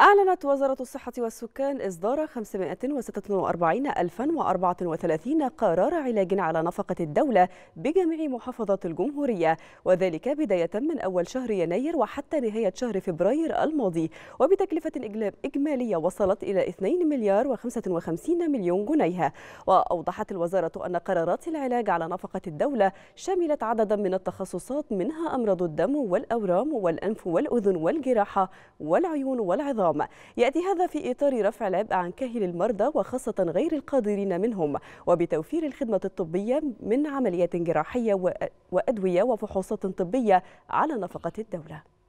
أعلنت وزارة الصحة والسكان إصدار 546,034 قرار علاج على نفقة الدولة بجميع محافظات الجمهورية، وذلك بداية من أول شهر يناير وحتى نهاية شهر فبراير الماضي، وبتكلفة إجمالية وصلت إلى 2,055,000,000 جنيه. وأوضحت الوزارة أن قرارات العلاج على نفقة الدولة شملت عددا من التخصصات، منها أمراض الدم والأورام والأنف والأذن والجراحة والعيون والعظام. يأتي هذا في إطار رفع العبء عن كاهل المرضى وخاصة غير القادرين منهم، وبتوفير الخدمة الطبية من عمليات جراحية وأدوية وفحوصات طبية على نفقة الدولة.